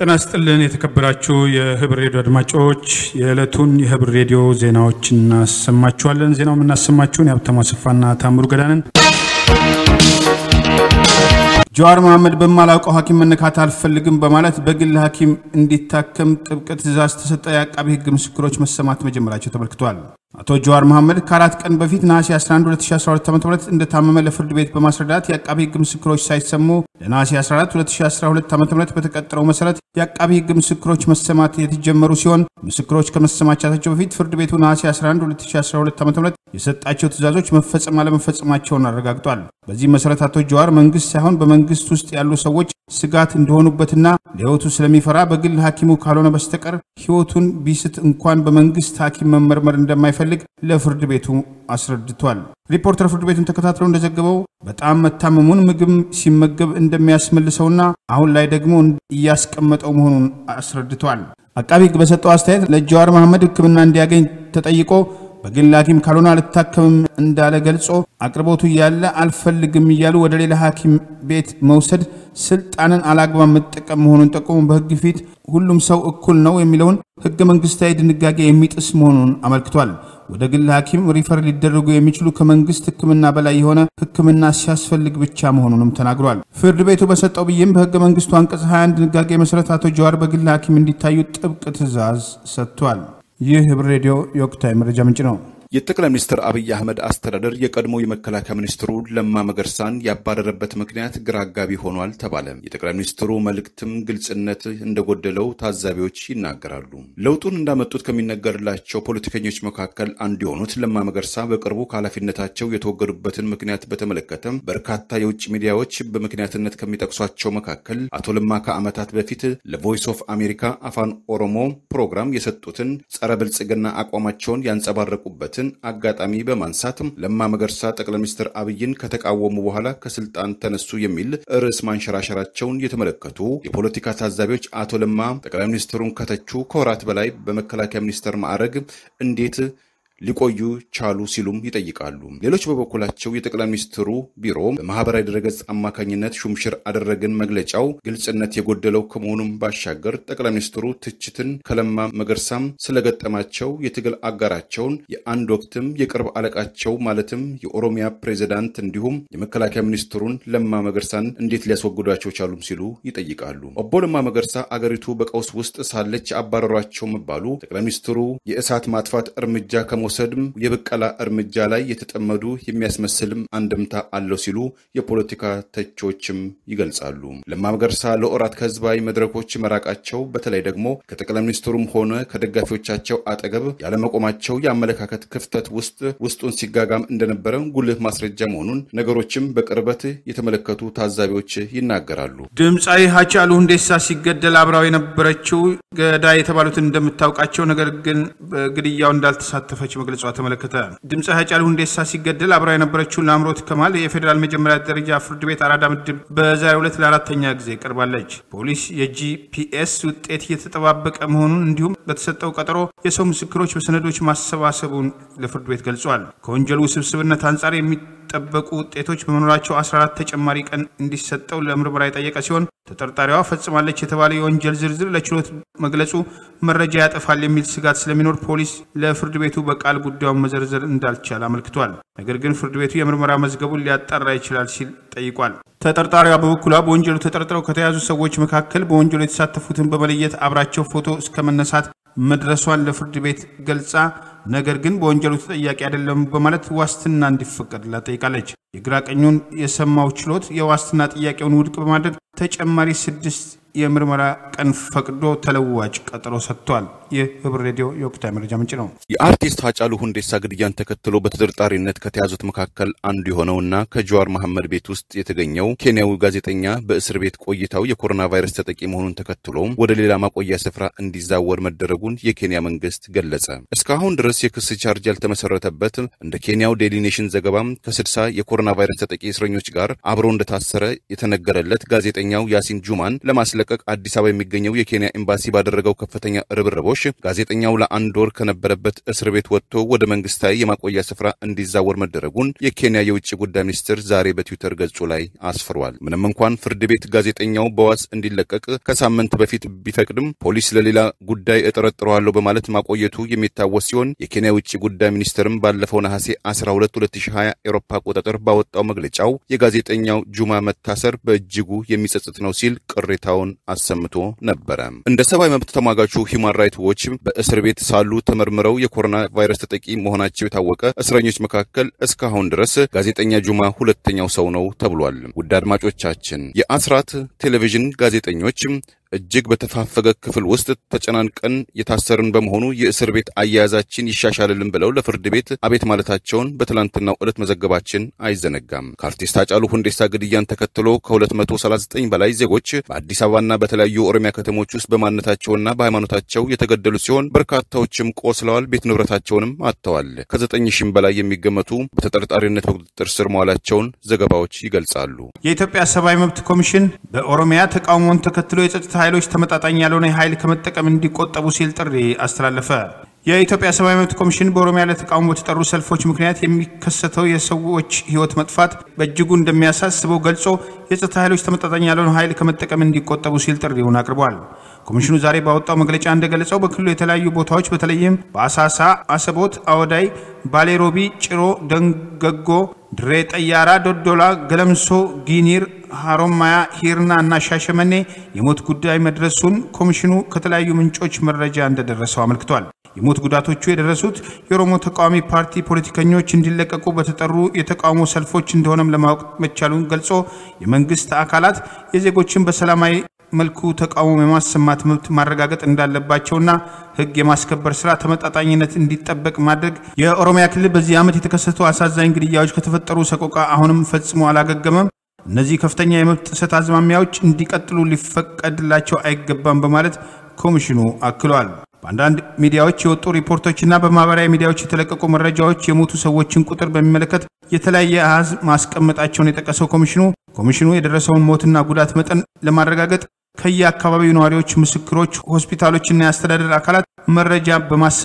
ተናስተልን የተከበራችሁ የሂበር ሬዲዮ አድማጮች የዕለቱን የሂበር ሬዲዮ ዜናዎችን እናሰማችኋለን ዜናው እናሰማችሁን ያብተማስፋና ታምሩ ገዳነን ጃዋር መሐመድ በማላውቀው ሐኪም መንካት አልፈልግም በማለት በግል ሐኪም እንዲታከም ጥብቅት ትዕዛዝ ተሰጠ ያቃቢ ህግ ምስክሮች መሰማት መጀመራቸው ተመልክቷል አቶ ጃዋር መሐመድ ካራት ቀን በፊት ነሐሴ 11 2012 ዓ.ም እንደታመመ ለፍርድ ቤት በማስረዳት ያቃቢ ህግ ምስክሮች ሳይሰሙ ለነሐሴ 14 2012 ዓ.ም በተቀጠረው መሰረት ያቃቢ ህግ ምስክሮች መሰማት የተጀመሩ ሲሆን ምስክሮች ከመሰማቻቸው በፊት ፍርድ ቤቱ ነሐሴ 11 2012 ዓ.ም የሰጣቸው ትዕዛዞች መፈጸም አለመፈጸማቸውን አረጋግጧል። በዚህ መሰረት አቶ ጃዋር መንግስት ሳይሆን በመንግስት ውስጥ ያሉ ሰዎች ስጋት እንደሆኑበትና ለህይወቱ ስለሚፈራ በግል ሐኪሙ ካልሆነ በስተቀር ህይወቱን ቢስት እንኳን በመንግስት ሐኪም መመርመር እንደማይፈልግ ለፍርድ ቤቱ አስረድቷል። ሪፖርተር ፍርድ ቤቱን ተከታትሎ እንደዘገበው በጣም መታመሙን ምግብ ሲመገብ እንደሚያስመልሰውና አሁን ላይ ደግሞ ያስቀመጠው መሆኑን አስረድቷል። አቃቢ ህግ በሰጠው አስተያየት ለጃዋር መሐመድ ህክምና እንዲያገኝ ተጠይቆ በግል ሐኪም ካልሆነ አልታከምም እንዳለ ገልጾ አቅርቦቱ ያለ አልፈልግም ይያሉ ወደ ሌላ ሐኪም ቤት መውሰድ ስልጣንን አላግባብ መጠቀም መሆኑን ተቆሙ በህግ ፊት ሁሉም ሰው እኩል ነው የሚለውን ህገ መንግስታዊ ድንጋጌ የሚጥስ መሆኑን አመልክቷል። ወደ ግል ሐኪም ሪፈር ሊደረጉ የሚችሉ ከመንግስት ህክምና በላይ የሆነ ህክምና ሲያስፈልግ ብቻ መሆኑንም ተናግሯል። ፍርድ ቤቱ በሰጠው ብይን በህገ መንግስቱ አንቀጽ 21 ድንጋጌ መሰረት አቶ ጃዋር በግል ሐኪም እንዲታዩ ጥብቅ ትዕዛዝ ሰጥቷል። ይህ ሂበር ሬዲዮ የወቅታዊ መረጃ ምንጭ ነው። የጠቅላይ ሚኒስትር አብይ አህመድ አስተዳደር የቀድሞ የመከላከያ ሚኒስትሩ ለማ መገርሳን ያባረረበት ምክንያት ግራጋቢ ሆኗል ተባለ። የጠቅላይ ሚኒስትሩ መልእክትም ግልጽነት እንደጎደለው ታዛቢዎች ይናገራሉ። ለውጡን እንዳመጡት ከሚነገርላቸው ፖለቲከኞች መካከል አንዱ የሆኑት ለማ መገርሳ በቅርቡ ከኃላፊነታቸው የተወገዱበትን ምክንያት በተመለከተ በርካታ የውጭ ሚዲያዎች በምክንያትነት ከሚጠቅሷቸው መካከል አቶ ለማ ከአመታት በፊት ለቮይስ ኦፍ አሜሪካ አፋን ኦሮሞ ፕሮግራም የሰጡትን ጸረ ብልጽግና አቋማቸውን ያንጸባረቁበት አጋጣሚ በማንሳትም ለማ መገርሳ ጠቅላይ ሚኒስትር አብይን ከተቃወሙ በኋላ ከስልጣን ተነሱ የሚል ርዕስ ማንሸራሸራቸውን የተመለከቱ የፖለቲካ ታዛቢዎች አቶ ለማ ጠቅላይ ሚኒስትሩን ከተቹ ከወራት በላይ በመከላከያ ሚኒስትር ማዕረግ እንዴት ሊቆዩ ቻሉ ሲሉም ይጠይቃሉ። ሌሎች በበኩላቸው የጠቅላይ ሚኒስትሩ ቢሮ በማህበራዊ ድረገጽ አማካኝነት ሹምሽር አደረገን መግለጫው ግልጽነት የጎደለው ከመሆኑም ባሻገር ጠቅላይ ሚኒስትሩ ትችትን ከለማ መገርሳም ስለገጠማቸው የትግል አጋራቸውን የአንድ ወቅትም የቅርብ አለቃቸው ማለትም የኦሮሚያ ፕሬዝዳንት እንዲሁም የመከላከያ ሚኒስትሩን ለማ መገርሳን እንዴት ሊያስወግዷቸው ቻሉም ሲሉ ይጠይቃሉ። ኦቦ ለማ መገርሳ አገሪቱ በቀውስ ውስጥ ሳለች አባረሯቸው መባሉ ጠቅላይ ሚኒስትሩ የእሳት ማጥፋት እርምጃ ሰድም የበቀላ እርምጃ ላይ የተጠመዱ የሚያስመስልም አንድምታ አለው ሲሉ የፖለቲካ ተቾችም ይገልጻሉ። ለማ መገርሳ ለኦራት ከህዝባዊ መድረኮች መራቃቸው በተለይ ደግሞ ከጠቅላይ ሚኒስትሩም ሆነ ከደጋፊዎቻቸው አጠገብ ያለመቆማቸው ያመለካከት ክፍተት ውስጡን ሲጋጋም እንደነበረ ጉልህ ማስረጃ መሆኑን ነገሮችም በቅርበት የተመለከቱ ታዛቢዎች ይናገራሉ። ድምጻዊ ሀጫሉ ሁንዴሳ ሲገደል አብራው የነበረችው ገዳይ የተባሉትን እንደምታውቃቸው ነገር ግን በግድያው እንዳልተሳተፈች መግለጫው ተመለከተ። ድምጻዊ ሀጫሉ ሁንዴሳ ሲገደል አብራው የነበረችው ላምሮት ከማል የፌደራል መጀመሪያ ደረጃ ፍርድ ቤት አራዳ ምድብ በዛሬው ዕለት ለአራተኛ ጊዜ ቀርባለች። ፖሊስ የጂፒኤስ ውጤት እየተጠባበቀ መሆኑን እንዲሁም በተሰጠው ቀጠሮ የሰው ምስክሮች በሰነዶች ማሰባሰቡን ለፍርድ ቤት ገልጿል። ከወንጀሉ ውስብስብነት አንፃር የሚጠበቁ ውጤቶች በመኖራቸው 14 ተጨማሪ ቀን እንዲሰጠው ለምርመራ የጠየቀ ሲሆን ተጠርጣሪዋ ፈጽማለች የተባለ የወንጀል ዝርዝር ለችሎት መግለጹ መረጃ ያጠፋል የሚል ስጋት ስለሚኖር ፖሊስ ለፍርድ ቤቱ በቃል ጉዳዩን መዘርዘር እንዳልቻለ አመልክቷል። ነገር ግን ፍርድ ቤቱ የምርመራ መዝገቡን ሊያጣራ ይችላል ሲል ጠይቋል። ተጠርጣሪዋ በበኩሏ በወንጀሉ ተጠርጥረው ከተያዙ ሰዎች መካከል በወንጀሉ የተሳተፉትን በመለየት አብራቸው ፎቶ እስከመነሳት መድረሷን ለፍርድ ቤት ገልጻ ነገር ግን በወንጀሉ ተጠያቂ አይደለም በማለት ዋስትና እንዲፈቀድላት ጠይቃለች። የግራ ቀኙን የሰማው ችሎት የዋስትና ጥያቄውን ውድቅ በማድረግ ተጨማሪ 6 የምርመራ ቀን ፈቅዶ ተለዋጭ ቀጠሮ ሰጥቷል። የሂበር ሬዲዮ የወቅታዊ መረጃ ምንጭ ነው። የአርቲስት ሀጫሉ ሁንዴሳ ግድያን ተከትሎ በተጠርጣሪነት ከተያዙት መካከል አንዱ የሆነውና ከጃዋር መሐመድ ቤት ውስጥ የተገኘው ኬንያዊ ጋዜጠኛ በእስር ቤት ቆይታው የኮሮና ቫይረስ ተጠቂ መሆኑን ተከትሎ ወደ ሌላ ማቆያ ስፍራ እንዲዛወር መደረጉን የኬንያ መንግስት ገለጸ። እስካሁን ድረስ የክስ ቻርጅ ያልተመሰረተበት እንደ ኬንያው ዴሊ ኔሽን ዘገባም ከ60 የኮሮና ቫይረስ ተጠቂ እስረኞች ጋር አብሮ እንደታሰረ የተነገረለት ጋዜጠኛው ያሲን ጁማን ለማስለ ለማስለቀቅ አዲስ አበባ የሚገኘው የኬንያ ኤምባሲ ባደረገው ከፍተኛ ርብርቦሽ ጋዜጠኛው ለአንዶር ከነበረበት እስር ቤት ወጥቶ ወደ መንግስታዊ የማቆያ ስፍራ እንዲዛወር መደረጉን የኬንያ የውጭ ጉዳይ ሚኒስትር ዛሬ በትዊተር ገጹ ላይ አስፍሯል። ምንም እንኳን ፍርድ ቤት ጋዜጠኛው በዋስ እንዲለቀቅ ከሳምንት በፊት ቢፈቅድም ፖሊስ ለሌላ ጉዳይ እጠረጥረዋለሁ በማለት ማቆየቱ የሚታወስ ሲሆን የኬንያ የውጭ ጉዳይ ሚኒስትርም ባለፈው ነሐሴ 12 2020 ኤሮፓ ቁጥጥር ባወጣው መግለጫው የጋዜጠኛው ጁማ መታሰር በእጅጉ የሚጸጽት ነው ሲል ቅሬታውን አሰምቶ ነበረ። እንደ ሰብአዊ መብት ተሟጋቹ ሂዩማን ራይት ዎች በእስር ቤት ሳሉ ተመርምረው የኮሮና ቫይረስ ተጠቂ መሆናቸው የታወቀ እስረኞች መካከል እስካሁን ድረስ ጋዜጠኛ ጁማ ሁለተኛው ሰው ነው ተብሏል። ውድ አድማጮቻችን የአስራት ቴሌቪዥን ጋዜጠኞች እጅግ በተፋፈገ ክፍል ውስጥ ተጨናንቀን የታሰሩን በመሆኑ የእስር ቤት አያያዛችን ይሻሻልልን ብለው ለፍርድ ቤት አቤት ማለታቸውን በትላንትናው ዕለት መዘገባችን አይዘነጋም። ካርቲስት አጫሉ ሁንዴሳ ግድያን ተከትሎ ከ239 በላይ ዜጎች በአዲስ አበባና በተለያዩ ኦሮሚያ ከተሞች ውስጥ በማንነታቸውና በሃይማኖታቸው የተገደሉ ሲሆን በርካታዎችም ቆስለዋል፣ ቤት ንብረታቸውንም አጥተዋል። ከ9000 በላይ የሚገመቱ በተጠርጣሪነት በቁጥጥር ስር መዋላቸውን ዘገባዎች ይገልጻሉ። የኢትዮጵያ ሰብአዊ መብት ኮሚሽን በኦሮሚያ ተቃውሞን ተከትሎ የጸጥታ ኃይሎች ተመጣጣኝ ያልሆነ ኃይል ከመጠቀም እንዲቆጠቡ ሲል ጥሪ አስተላለፈ። የኢትዮጵያ ሰብአዊ መብት ኮሚሽን በኦሮሚያ ለተቃውሞ ተጠሩ ሰልፎች ምክንያት የሚከሰተው የሰዎች ህይወት መጥፋት በእጅጉ እንደሚያሳስበው ገልጾ የጸጥታ ኃይሎች ተመጣጣኝ ያልሆነ ኃይል ከመጠቀም እንዲቆጠቡ ሲል ጥሪውን አቅርቧል። ኮሚሽኑ ዛሬ ባወጣው መግለጫ እንደገለጸው በክልሉ የተለያዩ ቦታዎች በተለይም በአሳሳ፣ አሰቦት፣ አወዳይ፣ ባሌሮቢ፣ ጭሮ፣ ደንገጎ፣ ድሬ ጠያራ፣ ዶዶላ፣ ገለምሶ፣ ጊኒር፣ ሀሮማያ፣ ሂርና እና ሻሸመኔ የሞት ጉዳይ መድረሱን ኮሚሽኑ ከተለያዩ ምንጮች መረጃ እንደደረሰው አመልክቷል። የሞት ጉዳቶቹ የደረሱት የኦሮሞ ተቃዋሚ ፓርቲ ፖለቲከኞች እንዲለቀቁ በተጠሩ የተቃውሞ ሰልፎች እንደሆነም ለማወቅ መቻሉን ገልጾ የመንግስት አካላት የዜጎችን በሰላማዊ መልኩ ተቃውሞ የማስማት መብት ማረጋገጥ እንዳለባቸውና ህግ የማስከበር ስራ ተመጣጣኝነት እንዲጠበቅ ማድረግ የኦሮሚያ ክልል በዚህ ዓመት የተከሰተው አሳዛኝ ግድያዎች ከተፈጠሩ ሰቆቃ አሁንም ፈጽሞ አላገገመም፣ እነዚህ ከፍተኛ የመብት ጥሰት አዝማሚያዎች እንዲቀጥሉ ሊፈቀድላቸው አይገባም በማለት ኮሚሽኑ አክሏል። በአንዳንድ ሚዲያዎች የወጡ ሪፖርቶችና በማህበራዊ ሚዲያዎች የተለቀቁ መረጃዎች የሞቱ ሰዎችን ቁጥር በሚመለከት የተለያየ አሃዝ ማስቀመጣቸውን የጠቀሰው ኮሚሽኑ የደረሰውን ሞትና ጉዳት መጠን ለማረጋገጥ ከየአካባቢው ነዋሪዎች፣ ምስክሮች፣ ሆስፒታሎችና የአስተዳደር አካላት መረጃ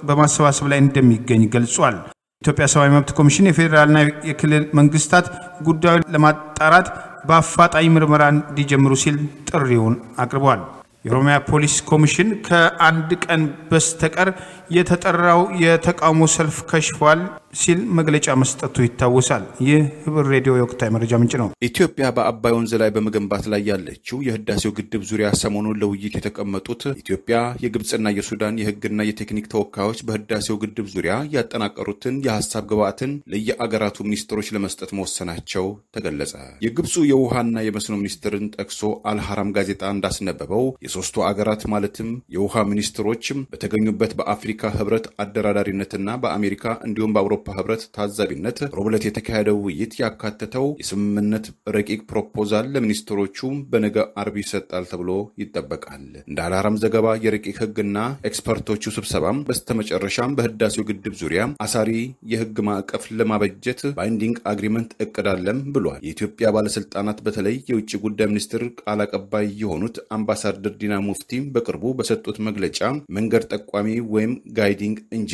በማሰባሰብ ላይ እንደሚገኝ ገልጿል። የኢትዮጵያ ሰብአዊ መብት ኮሚሽን የፌዴራልና የክልል መንግስታት ጉዳዩን ለማጣራት በአፋጣኝ ምርመራ እንዲጀምሩ ሲል ጥሪውን አቅርቧል። የኦሮሚያ ፖሊስ ኮሚሽን ከአንድ ቀን በስተቀር የተጠራው የተቃውሞ ሰልፍ ከሽፏል ሲል መግለጫ መስጠቱ ይታወሳል። የሂበር ሬዲዮ የወቅታዊ መረጃ ምንጭ ነው። ኢትዮጵያ በአባይ ወንዝ ላይ በመገንባት ላይ ያለችው የህዳሴው ግድብ ዙሪያ ሰሞኑን ለውይይት የተቀመጡት ኢትዮጵያ፣ የግብጽና የሱዳን የህግና የቴክኒክ ተወካዮች በህዳሴው ግድብ ዙሪያ ያጠናቀሩትን የሐሳብ ግብአትን ለየአገራቱ ሚኒስትሮች ለመስጠት መወሰናቸው ተገለጸ። የግብጹ የውሃና የመስኖ ሚኒስትርን ጠቅሶ አልሐራም ጋዜጣ እንዳስነበበው የሶስቱ አገራት ማለትም የውሃ ሚኒስትሮች በተገኙበት በአፍሪካ ህብረት አደራዳሪነትና በአሜሪካ እንዲሁም በአውሮፓ ህብረት ታዛቢነት ሮብለት የተካሄደው ውይይት ያካተተው የስምምነት ረቂቅ ፕሮፖዛል ለሚኒስትሮቹ በነገ አርብ ይሰጣል ተብሎ ይጠበቃል። እንደ አልሐራም ዘገባ የረቂቅ ህግና ኤክስፐርቶቹ ስብሰባም በስተመጨረሻም በህዳሴው ግድብ ዙሪያ አሳሪ የህግ ማዕቀፍ ለማበጀት ባይንዲንግ አግሪመንት እቅዳለም ብሏል። የኢትዮጵያ ባለስልጣናት በተለይ የውጭ ጉዳይ ሚኒስትር ቃል አቀባይ የሆኑት አምባሳደር ዲና ሙፍቲ በቅርቡ በሰጡት መግለጫ መንገድ ጠቋሚ ወይም ጋይዲንግ እንጂ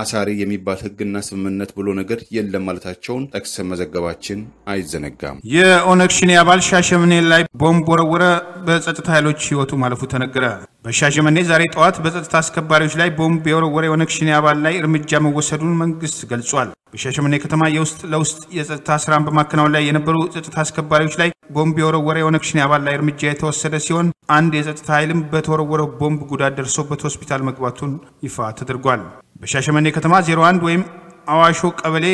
አሳሪ የሚባል ህግና ስምምነት ብሎ ነገር የለም ማለታቸውን ጠቅሰን መዘገባችን አይዘነጋም። የኦነግ ሸኔ አባል ሻሸመኔ ላይ ቦምብ ወረወረ፣ በጸጥታ ኃይሎች ህይወቱ ማለፉ ተነገረ። በሻሸመኔ ዛሬ ጠዋት በጸጥታ አስከባሪዎች ላይ ቦምብ የወረወረ የኦነግ ሸኔ አባል ላይ እርምጃ መወሰዱን መንግስት ገልጿል። በሻሸመኔ ከተማ የውስጥ ለውስጥ የጸጥታ ስራን በማከናወን ላይ የነበሩ ጸጥታ አስከባሪዎች ላይ ቦምብ የወረወረ የኦነግ ሸኔ አባል ላይ እርምጃ የተወሰደ ሲሆን አንድ የጸጥታ ኃይልም በተወረወረው ቦምብ ጉዳት ደርሶበት ሆስፒታል መግባቱን ይፋ ተደርጓል። በሻሸመኔ ከተማ 01 ወይም አዋሾ ቀበሌ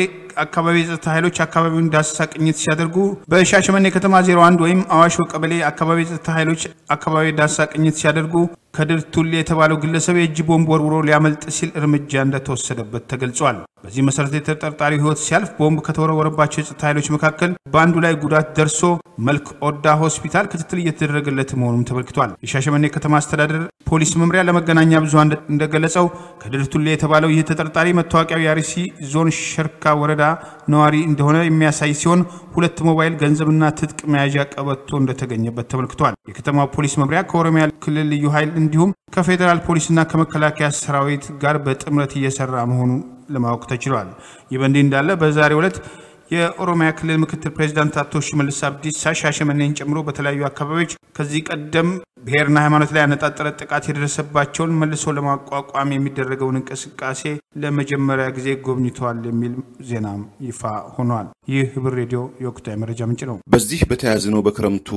አካባቢ የጸጥታ ኃይሎች አካባቢውን ዳሰሳ ቅኝት ሲያደርጉ በሻሸመኔ ከተማ 01 ወይም አዋሾ ቀበሌ አካባቢ የጸጥታ ኃይሎች አካባቢ ዳሰሳ ቅኝት ሲያደርጉ ከድርቱል የተባለው ግለሰብ የእጅ ቦምብ ወርውሮ ሊያመልጥ ሲል እርምጃ እንደተወሰደበት ተገልጿል። በዚህ መሰረት የተጠርጣሪው ህይወት ሲያልፍ ቦምብ ከተወረወረባቸው የጸጥታ ኃይሎች መካከል በአንዱ ላይ ጉዳት ደርሶ መልክ ኦዳ ሆስፒታል ክትትል እየተደረገለት መሆኑም ተመልክቷል። የሻሸመኔ ከተማ አስተዳደር ፖሊስ መምሪያ ለመገናኛ ብዙሃን እንደገለጸው ከድርቱል የተባለው ይህ ተጠርጣሪ መታወቂያው የአርሲ ዞን ሸርካ ወረዳ ነዋሪ እንደሆነ የሚያሳይ ሲሆን ሁለት ሞባይል ገንዘብና ትጥቅ መያዣ ቀበቶ እንደተገኘበት ተመልክቷል። የከተማው ፖሊስ መምሪያ ከኦሮሚያ ክልል ልዩ ኃይል እንዲሁም ከፌደራል ፖሊስና ከመከላከያ ሰራዊት ጋር በጥምረት እየሰራ መሆኑ ለማወቅ ተችሏል። ይበንዲ እንዳለ በዛሬው ዕለት የኦሮሚያ ክልል ምክትል ፕሬዝዳንት አቶ ሽመልስ አብዲሳ ሻሸመኔን ጨምሮ በተለያዩ አካባቢዎች ከዚህ ቀደም ብሔርና ሃይማኖት ላይ አነጣጠረ ጥቃት የደረሰባቸውን መልሶ ለማቋቋም የሚደረገውን እንቅስቃሴ ለመጀመሪያ ጊዜ ጎብኝቷል የሚል ዜናም ይፋ ሆኗል። ይህ ሂበር ሬዲዮ የወቅታዊ መረጃ ምንጭ ነው። በዚህ በተያዝነው በክረምቱ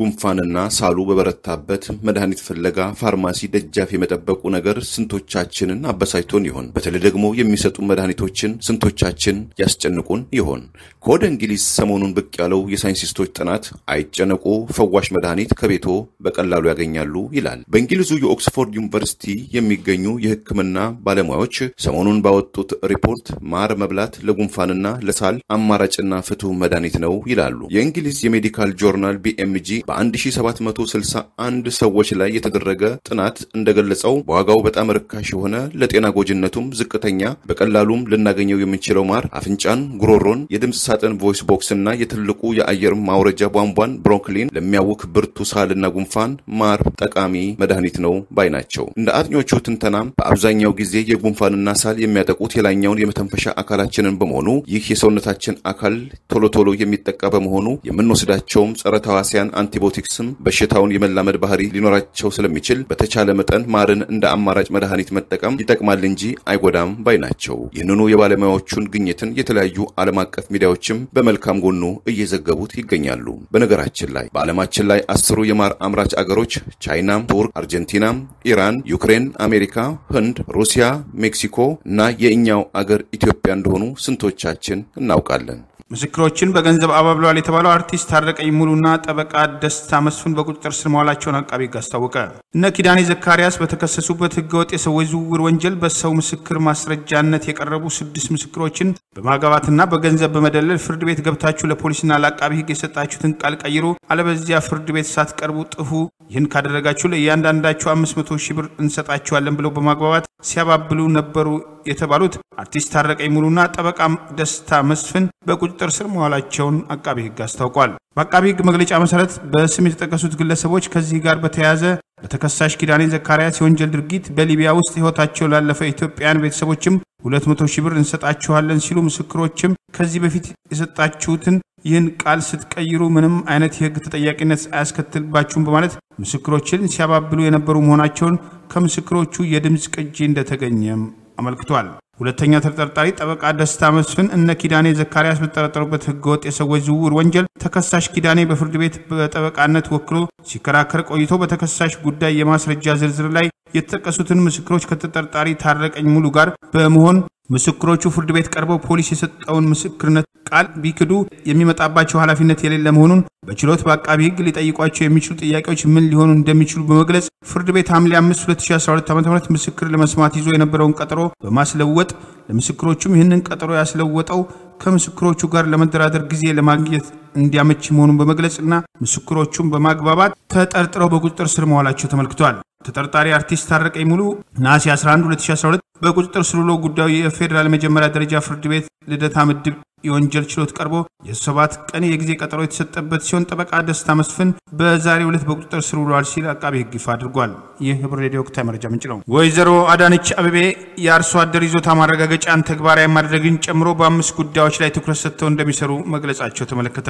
ጉንፋንና ሳሉ በበረታበት መድኃኒት ፍለጋ ፋርማሲ ደጃፍ የመጠበቁ ነገር ስንቶቻችንን አበሳጭቶን ይሆን? በተለይ ደግሞ የሚሰጡ መድኃኒቶችን ስንቶቻችን ያስጨንቁን ይሆን? ኮድ እንግሊዝ ሰሞኑን ብቅ ያለው የሳይንቲስቶች ጥናት አይጨነቁ ፈዋሽ መድኃኒት ከቤቶ በቀላሉ ያገኛሉ ይላል። በእንግሊዙ የኦክስፎርድ ዩኒቨርሲቲ የሚገኙ የሕክምና ባለሙያዎች ሰሞኑን ባወጡት ሪፖርት ማር መብላት ለጉንፋንና ለሳል አማራጭና ፍቱህ መድኃኒት ነው ይላሉ። የእንግሊዝ የሜዲካል ጆርናል BMG በ1761 ሰዎች ላይ የተደረገ ጥናት እንደገለጸው በዋጋው በጣም ርካሽ ሆነ ለጤና ጎጅነቱም ዝቅተኛ በቀላሉም ልናገኘው የምንችለው ማር አፍንጫን ጉሮሮን የድምጽ ሳጥን ቮይስ ቦክስ እና የትልቁ የአየር ማውረጃ ቧንቧን ብሮንክሊን ለሚያውክ ብርቱ ሳልና ጉንፋን ማር ጠቃሚ መድኃኒት ነው ባይናቸው። እንደ አጥኞቹ ተንተናም በአብዛኛው ጊዜ የጉንፋንና ሳል የሚያጠቁት የላኛውን የመተንፈሻ አካላችንን በመሆኑ ይህ የሰውነታችን አካል ቶሎቶሎ የሚጠቃ በመሆኑ የምንወስዳቸው ጸረ ተዋሲያን አንቲባዮቲክስም በሽታውን የመላመድ ባህሪ ሊኖራቸው ስለሚችል በተቻለ መጠን ማርን እንደ አማራጭ መድኃኒት መጠቀም ይጠቅማል እንጂ አይጎዳም ባይናቸው። ይህንኑ የባለሙያዎቹን ግኝትን የተለያዩ ዓለም አቀፍ ሚዲያዎችም በመልካም ጎኑ እየዘገቡት ይገኛሉ። በነገራችን ላይ በዓለማችን ላይ 10 የማር አምራች አገሮች ቻይና፣ ቱርክ፣ አርጀንቲና፣ ኢራን፣ ዩክሬን፣ አሜሪካ፣ ህንድ፣ ሩሲያ፣ ሜክሲኮ እና የኛው አገር ኢትዮጵያ እንደሆኑ ስንቶቻችን እናውቃለን? ምስክሮችን በገንዘብ አባብሏል የተባለው አርቲስት ታረቀይ ሙሉና ጠበቃ ደስታ መስፍን በቁጥጥር ስር መዋላቸውን አቃቤ ህግ አስታወቀ። እነ ኪዳኔ ዘካሪያስ በተከሰሱበት ህገወጥ የሰዎች ዝውውር ወንጀል በሰው ምስክር ማስረጃነት የቀረቡ 6 ምስክሮችን በማጋባትና በገንዘብ በመደለል ፍርድ ቤት ገብታችሁ ለፖሊስና ለአቃቤ ህግ የሰጣችሁትን ቃል ቀይሩ አለበለዚያ ፍርድ ቤት ሳትቀርቡ ጥፉ ይህን ካደረጋችሁ ለእያንዳንዳችሁ 500 ሺህ ብር እንሰጣችኋለን ብለው በማግባባት ሲያባብሉ ነበሩ የተባሉት አርቲስት ታረቀይ ሙሉና ጠበቃ ደስታ መስፍን በቁጥጥር ስር መዋላቸውን አቃቤ ህግ አስታውቋል። በአቃቤ ህግ መግለጫ መሰረት በስም የተጠቀሱት ግለሰቦች ከዚህ ጋር በተያያዘ በተከሳሽ ኪዳኔ ዘካሪያስ የወንጀል ድርጊት በሊቢያ ውስጥ ህይወታቸው ላለፈ ኢትዮጵያውያን ቤተሰቦችም 200 ሺህ ብር እንሰጣቸዋለን ሲሉ ምስክሮችም ከዚህ በፊት የሰጣችሁትን ይህን ቃል ስትቀይሩ ምንም አይነት የህግ ተጠያቂነት አያስከትልባችሁም በማለት ምስክሮችን ሲያባብሉ የነበሩ መሆናቸውን ከምስክሮቹ የድምጽ ቅጂ እንደተገኘም አመልክቷል። ሁለተኛ ተጠርጣሪ ጠበቃ ደስታ መስፍን እነ ኪዳኔ ዘካሪያስ በተጠረጠሩበት ህገወጥ የሰዎች ዝውውር ወንጀል ተከሳሽ ኪዳኔ በፍርድ ቤት በጠበቃነት ወክሎ ሲከራከር ቆይቶ በተከሳሽ ጉዳይ የማስረጃ ዝርዝር ላይ የተጠቀሱትን ምስክሮች ከተጠርጣሪ ታረቀኝ ሙሉ ጋር በመሆን ምስክሮቹ ፍርድ ቤት ቀርበው ፖሊስ የሰጠውን ምስክርነት ቃል ቢክዱ የሚመጣባቸው ኃላፊነት የሌለ መሆኑን በችሎት በአቃቢ ህግ ሊጠይቋቸው የሚችሉ ጥያቄዎች ምን ሊሆኑ እንደሚችሉ በመግለጽ ፍርድ ቤት ሐምሌ 5 2012 ዓ.ም ምስክር ለመስማት ይዞ የነበረውን ቀጠሮ በማስለወጥ ለምስክሮቹም ይህንን ቀጠሮ ያስለወጠው ከምስክሮቹ ጋር ለመደራደር ጊዜ ለማግኘት እንዲያመች መሆኑን በመግለጽና ምስክሮቹም በማግባባት ተጠርጥረው በቁጥጥር ስር መዋላቸው ተመልክቷል። ተጠርጣሪ አርቲስት ታረቀይ ሙሉ ነሐሴ 11 2012 በቁጥጥር ስር ውሎ ጉዳዩ የፌደራል መጀመሪያ ደረጃ ፍርድ ቤት ልደታ ምድብ የወንጀል ችሎት ቀርቦ የ7 ቀን የጊዜ ቀጠሮ የተሰጠበት ሲሆን ጠበቃ ደስታ መስፍን በዛሬው ዕለት በቁጥጥር ስር ውሏል ሲል አቃቤ ህግ ይፋ አድርጓል። ይህ ሂበር ሬዲዮ ወቅታዊ መረጃ ምንጭ ነው። ወይዘሮ አዳነች አበቤ የአርሶ አደር ይዞታ ማረጋገጫን ተግባራዊ ማድረግን ጨምሮ በ5 ጉዳዮች ላይ ትኩረት ሰጥተው እንደሚሰሩ መግለጻቸው ተመለከተ።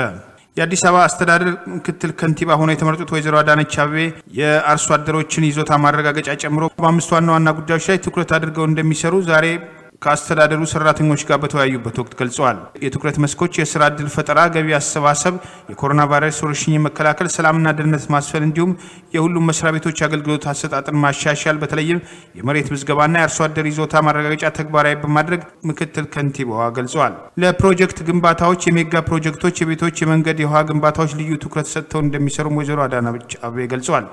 የአዲስ አበባ አስተዳደር ምክትል ከንቲባ ሆነው የተመረጡት ወይዘሮ አዳነች አበቤ የአርሶ አደሮችን ይዞታ ማረጋገጫ ጨምሮ በ5 ዋና ጉዳዮች ላይ ትኩረት አድርገው እንደሚሰሩ ዛሬ ከአስተዳደሩ ሰራተኞች ጋር በተወያዩበት ወቅት ገልጸዋል። የትኩረት መስኮች የሥራ ዕድል ፈጠራ፣ ገቢ አሰባሰብ፣ የኮሮና ቫይረስ ወረርሽኝ መከላከል፣ ሰላምና ደህንነት ማስፈን እንዲሁም የሁሉም መስሪያ ቤቶች አገልግሎት አሰጣጥን ማሻሻል በተለይም የመሬት ምዝገባና የአርሶ አደር ይዞታ ማረጋገጫ ተግባራዊ በማድረግ ምክትል ከንቲባዋ ገልጸዋል። ለፕሮጀክት ግንባታዎች፣ የሜጋ ፕሮጀክቶች፣ የቤቶች፣ የመንገድ፣ የውሃ ግንባታዎች ልዩ ትኩረት ሰጥተው እንደሚሰሩ ወይዘሮ አዳነች አበቤ ገልጸዋል።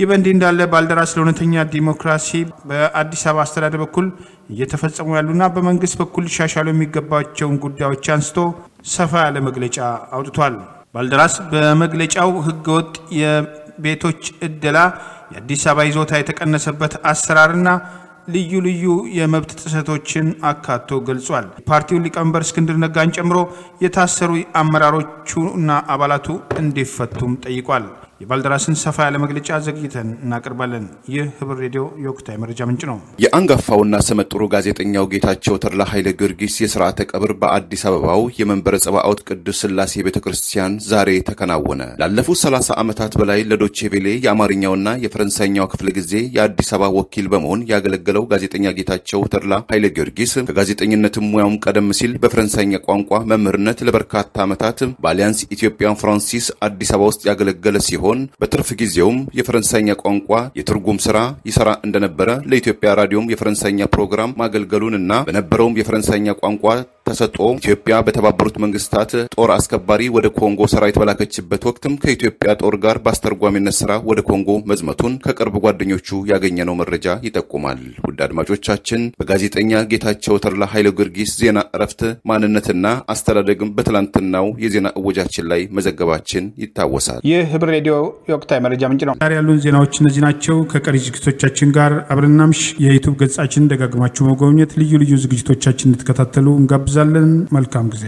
ይበንዲ እንዳለ ባልደራስ ለእውነተኛ ዲሞክራሲ በአዲስ አበባ አስተዳደር በኩል እየተፈጸሙ ያሉና በመንግስት በኩል ሻሻሉ የሚገባቸውን ጉዳዮች አንስቶ ሰፋ ያለ መግለጫ አውጥቷል። ባልደራስ በመግለጫው ህገወጥ የቤቶች እደላ፣ የአዲስ አበባ ይዞታ የተቀነሰበት አሰራርና ልዩ ልዩ የመብት ጥሰቶችን አካቶ ገልጿል። ፓርቲው ሊቀመንበር እስክንድር ነጋን ጨምሮ የታሰሩ አመራሮቹና አባላቱ እንዲፈቱም ጠይቋል። የባልደራስን ሰፋ ያለ መግለጫ ዘግይተን እናቀርባለን። የሂበር ሬዲዮ የወቅታዊ መረጃ ምንጭ ነው። የአንጋፋውና ሰመጥሩ ጋዜጠኛው ጌታቸው ተድላ ኃይለ ጊዮርጊስ የሥርዓተ ቀብር በአዲስ አበባው የመንበረ ጸባኦት ቅዱስ ሥላሴ ቤተክርስቲያን ዛሬ ተከናወነ። ላለፉት 30 ዓመታት በላይ ለዶቼ ቬሌ የአማርኛውና የፈረንሳይኛው ክፍለ ጊዜ የአዲስ አበባ ወኪል በመሆን ያገለገለው ጋዜጠኛ ጌታቸው ተድላ ኃይለ ጊዮርጊስ ከጋዜጠኝነት ሙያውም ቀደም ሲል በፈረንሳይኛ ቋንቋ መምህርነት ለበርካታ ዓመታት በአሊያንስ ኢትዮጵያን ፍራንሲስ አዲስ አበባ ውስጥ ያገለገለ ሲሆን በትርፍ ጊዜውም የፈረንሳይኛ ቋንቋ የትርጉም ስራ ይሰራ እንደነበረ ለኢትዮጵያ ራዲዮም የፈረንሳይኛ ፕሮግራም ማገልገሉንና በነበረውም የፈረንሳይኛ ቋንቋ ተሰጥቶ ኢትዮጵያ በተባበሩት መንግስታት ጦር አስከባሪ ወደ ኮንጎ ሰራዊት በላከችበት ወቅትም ከኢትዮጵያ ጦር ጋር ባስተርጓሚነት ስራ ወደ ኮንጎ መዝመቱን ከቅርብ ጓደኞቹ ያገኘነው መረጃ ይጠቁማል። ውድ አድማጮቻችን በጋዜጠኛ ጌታቸው ተድላ ኃይለ ጊዮርጊስ ዜና ዕረፍት ማንነትና አስተዳደግም በትላንትናው የዜና እወጃችን ላይ መዘገባችን ይታወሳል። የሂበር ሬዲዮ የወቅታዊ መረጃ ምንጭ ነው። ዛሬ ያሉን ዜናዎች እነዚህ ናቸው። ከቀሪ ዝግጅቶቻችን ጋር አብረናምሽ የዩቲዩብ ገጻችን ደጋግማችሁ መጎብኘት ልዩ ልዩ ዝግጅቶቻችን እንድትከታተሉ እንጋብዛለን። መልካም ጊዜ